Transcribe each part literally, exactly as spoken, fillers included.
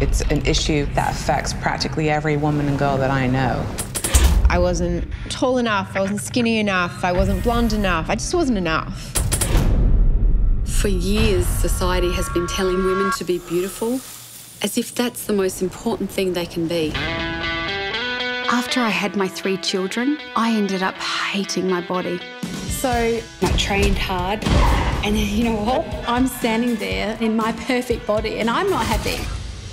It's an issue that affects practically every woman and girl that I know. I wasn't tall enough, I wasn't skinny enough, I wasn't blonde enough, I just wasn't enough. For years, society has been telling women to be beautiful, as if that's the most important thing they can be. After I had my three children, I ended up hating my body. So I trained hard, and then, you know what? I'm standing there in my perfect body, and I'm not happy.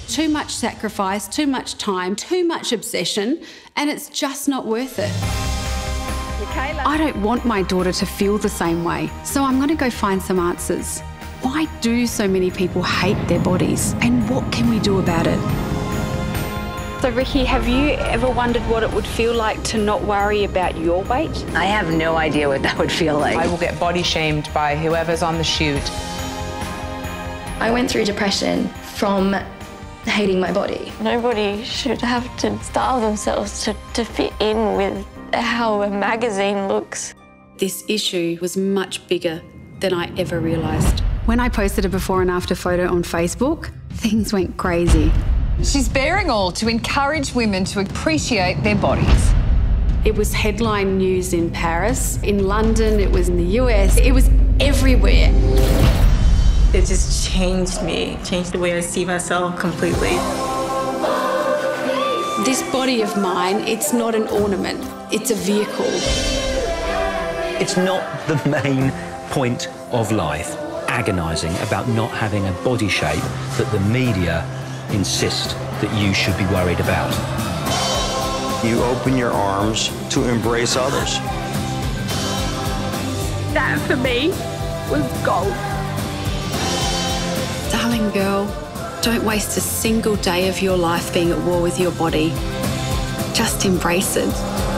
Too much sacrifice, too much time, too much obsession, and it's just not worth it. I don't want my daughter to feel the same way, so I'm going to go find some answers. Why do so many people hate their bodies, and what can we do about it? So, Ricki, have you ever wondered what it would feel like to not worry about your weight? I have no idea what that would feel like. I will get body shamed by whoever's on the shoot. I went through depression from hating my body. Nobody should have to starve themselves to, to fit in with how a magazine looks. This issue was much bigger than I ever realised. When I posted a before and after photo on Facebook, things went crazy. She's bearing all to encourage women to appreciate their bodies. It was headline news in Paris, in London, it was in the U S, it was everywhere. It just changed me, changed the way I see myself completely. This body of mine, it's not an ornament, it's a vehicle. It's not the main point of life, agonising about not having a body shape that the media insist that you should be worried about. You open your arms to embrace others. That, for me, was gold. Darling girl, don't waste a single day of your life being at war with your body. Just embrace it.